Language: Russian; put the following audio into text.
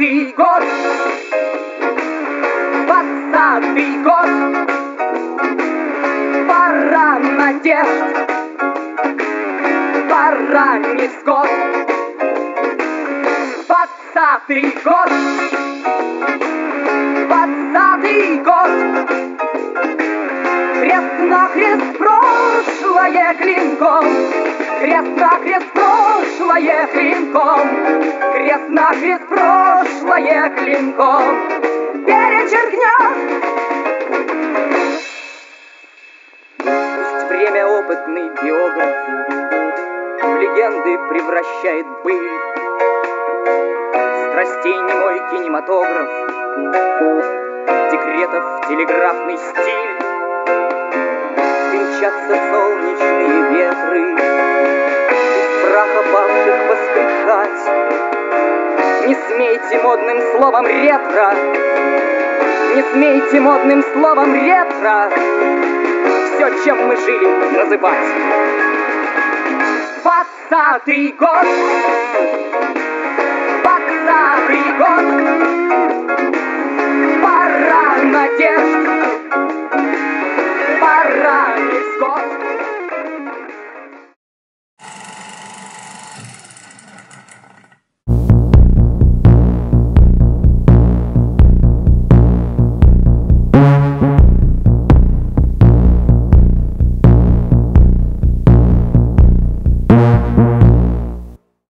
20-й год, пора надежд, пора невзгод. 20-й год, 20-й год, крест-накрест прошлое клинком, крест-накрест прошлое клинком, крест-накрест прошлое клинком. Пусть время опытный биограф в легенды превращает быль, страстей немой кинематограф, декретов телеграфный стиль. Венчатся солнечные ветры, из праха павших воскрешать. Не смейте модным словом ретро, не смейте модным словом ретро все, чем мы жили, называть. 20-й год, 20-й год, пора надежд,